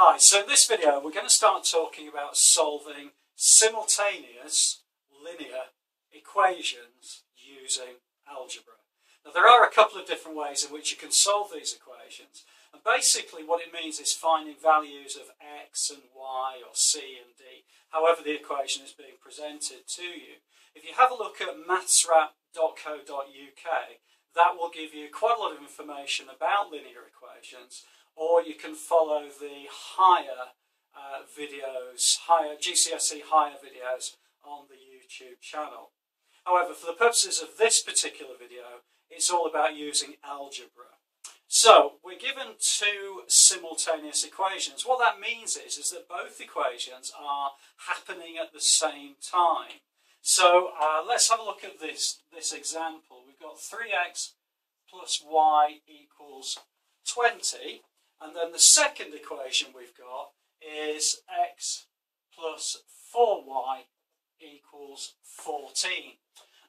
Hi, so in this video we're going to start talking about solving simultaneous linear equations using algebra. Now there are a couple of different ways in which you can solve these equations, and basically what it means is finding values of x and y or c and d, however the equation is being presented to you. If you have a look at mathswrap.co.uk, that will give you quite a lot of information about linear equations, or you can follow the GCSE higher videos on the YouTube channel. However, for the purposes of this particular video, it's all about using algebra. So we're given two simultaneous equations. What that means is that both equations are happening at the same time. So let's have a look at this example. We've got 3x plus y equals 20. And then the second equation we've got is x plus 4y equals 14.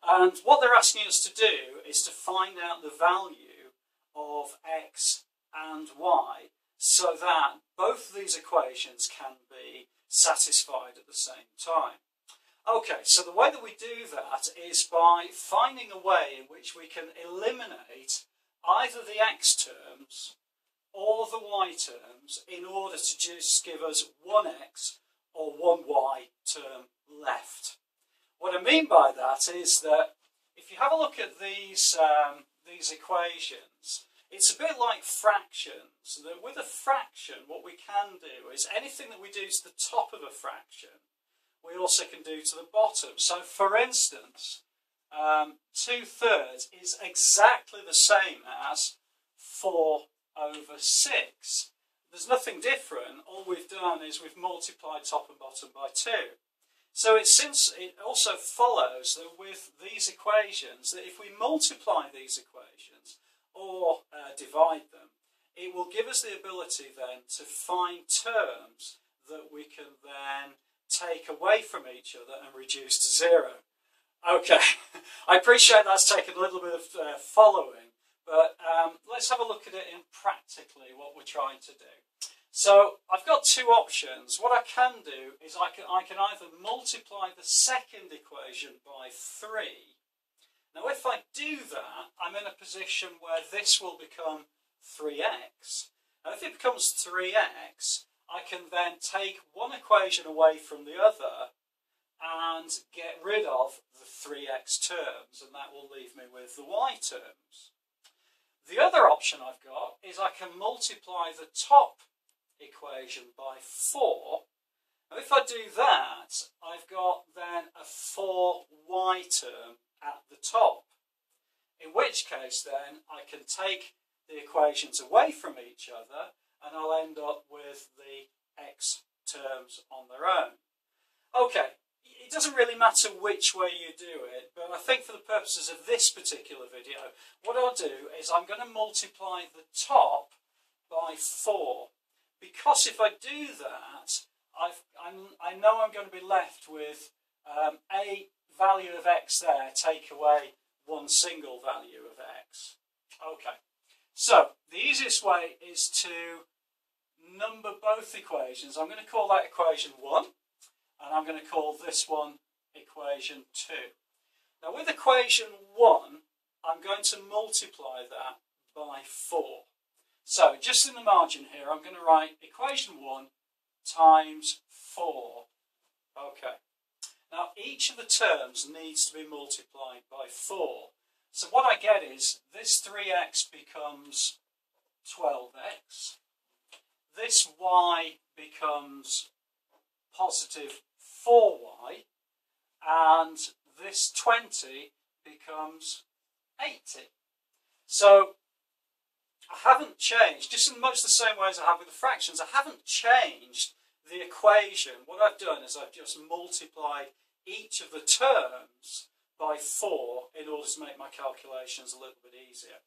And what they're asking us to do is to find out the value of x and y so that both of these equations can be satisfied at the same time. Okay, so the way that we do that is by finding a way in which we can eliminate either the x terms or the y terms in order to just give us one x or one y term left. What I mean by that is that if you have a look at these equations, it's a bit like fractions. That with a fraction, what we can do is anything that we do to the top of a fraction, we also can do to the bottom. So for instance, 2/3 is exactly the same as 4/6. There's nothing different. All we've done is we've multiplied top and bottom by 2. So it also follows that with these equations, that if we multiply these equations or divide them, it will give us the ability then to find terms that we can then take away from each other and reduce to 0. Okay, I appreciate that's taken a little bit of following. But let's have a look at it in practically what we're trying to do. So I've got two options. What I can do is I can either multiply the second equation by 3. Now if I do that, I'm in a position where this will become 3x. Now if it becomes 3x, I can then take one equation away from the other and get rid of the 3x terms, and that will leave me with the y terms. The other option I've got is I can multiply the top equation by 4. Now if I do that, I've got then a 4y term at the top. In which case then I can take the equations away from each other and I'll end up with the x terms on their own. Okay, it doesn't really matter which way you do it, but I think for the purposes of this particular video, what I'll do is I'm going to multiply the top by 4, because if I do that, I know I'm going to be left with a value of x there, take away one single value of x. Okay, so the easiest way is to number both equations. I'm going to call that equation 1. And I'm going to call this one equation 2. Now with equation 1, I'm going to multiply that by 4. So just in the margin here, I'm going to write equation 1 times 4. Okay. Now each of the terms needs to be multiplied by 4. So what I get is this 3x becomes 12x. This y becomes positive 4y, and this 20 becomes 80. So I haven't changed, just in much the same way as I have with the fractions, I haven't changed the equation. What I've done is I've just multiplied each of the terms by 4 in order to make my calculations a little bit easier.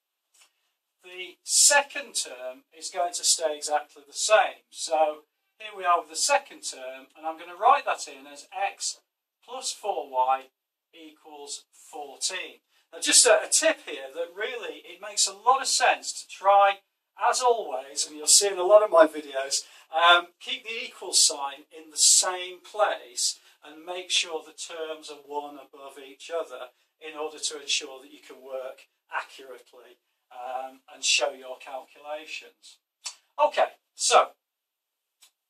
The second term is going to stay exactly the same. So here we are with the second term, and I'm going to write that in as x plus 4y equals 14. Now just a tip here that really it makes a lot of sense to try, as always, and you'll see in a lot of my videos, Keep the equal sign in the same place and make sure the terms are one above each other in order to ensure that you can work accurately and show your calculations. Okay, so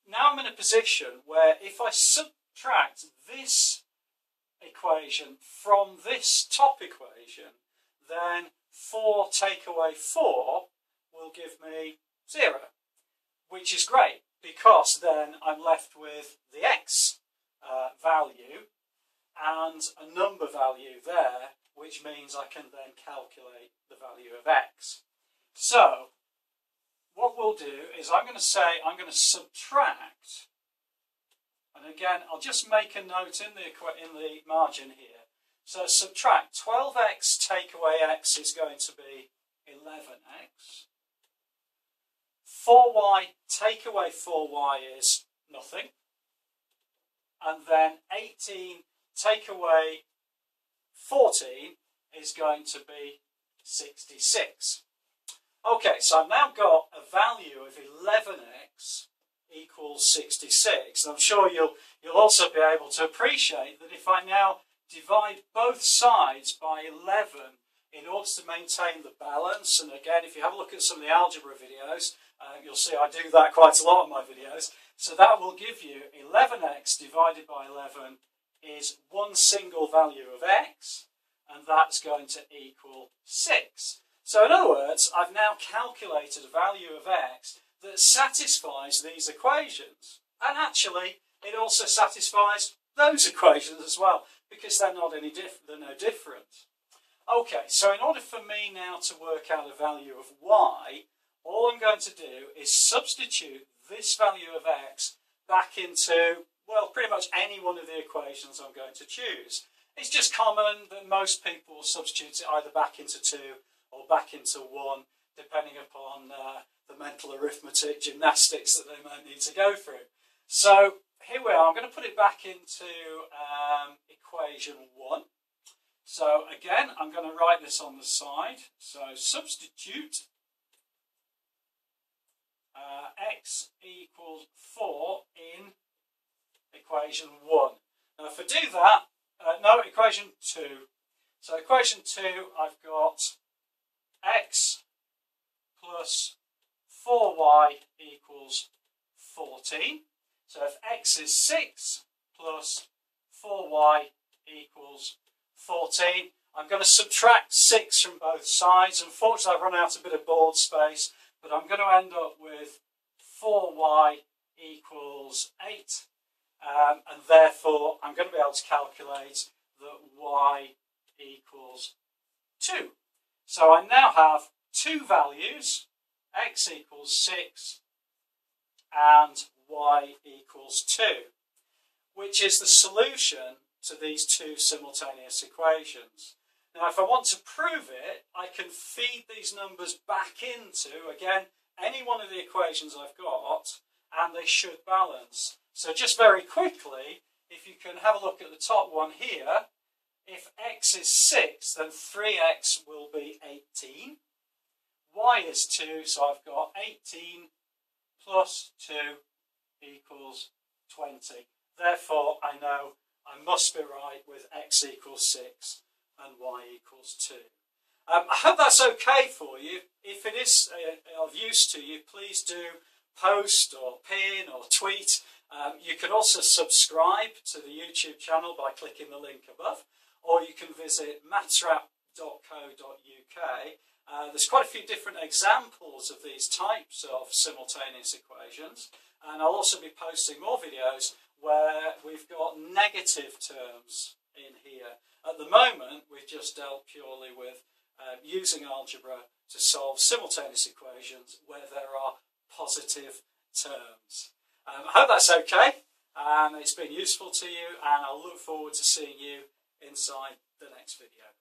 now I'm in a position where if I subtract this equation from this top equation, then 4 take away 4 will give me 0, which is great because then I'm left with the x value and a number value there, which means I can then calculate the value of x. So what we'll do is I'm going to subtract, and again I'll just make a note in the margin here. So subtract 12x take away x is going to be 11x. 4y take away 4y is nothing. And then 18 take away 14 is going to be 66. Okay, so I've now got a value of 11x equals 66. And I'm sure you'll also be able to appreciate that if I now divide both sides by 11 in order to maintain the balance, and again, if you have a look at some of the algebra videos, you'll see I do that quite a lot in my videos. So that will give you 11x divided by 11 is one single value of x, and that's going to equal 6. So in other words, I've now calculated a value of x that satisfies these equations. And actually, it also satisfies those equations as well, because they're not any different, they're no different. Okay, so in order for me now to work out a value of y, all I'm going to do is substitute this value of x back into, well, pretty much any one of the equations I'm going to choose. It's just common that most people substitute it either back into 2 or back into 1, depending upon the mental arithmetic gymnastics that they might need to go through. So here we are. I'm going to put it back into equation 1. So again, I'm going to write this on the side. So substitute x equals 4 in equation 1. Now if I do that, no, equation 2. So equation 2, I've got x plus 4y equals 14. So if x is 6 plus 4y equals 14, I'm going to subtract 6 from both sides. Unfortunately, I've run out a bit of board space, but I'm going to end up with 4y equals 8. And therefore, I'm going to be able to calculate that y equals 2. So I now have two values, x equals 6 and y equals 2, which is the solution to these two simultaneous equations. Now, if I want to prove it, I can feed these numbers back into, again, any one of the equations I've got, and they should balance. So just very quickly, if you can have a look at the top one here, if x is 6, then 3x will be 18. Y is 2, so I've got 18 plus 2 equals 20. Therefore, I know I must be right with x equals 6 and y equals 2. I hope that's okay for you. If it is of use to you, please do post or pin or tweet. You can also subscribe to the YouTube channel by clicking the link above, or you can visit mathswrap.co.uk. There's quite a few different examples of these types of simultaneous equations, and I'll also be posting more videos where we've got negative terms in here. At the moment, we've just dealt purely with using algebra to solve simultaneous equations where there are positive terms. I hope that's okay, and it's been useful to you, and I'll look forward to seeing you inside the next video.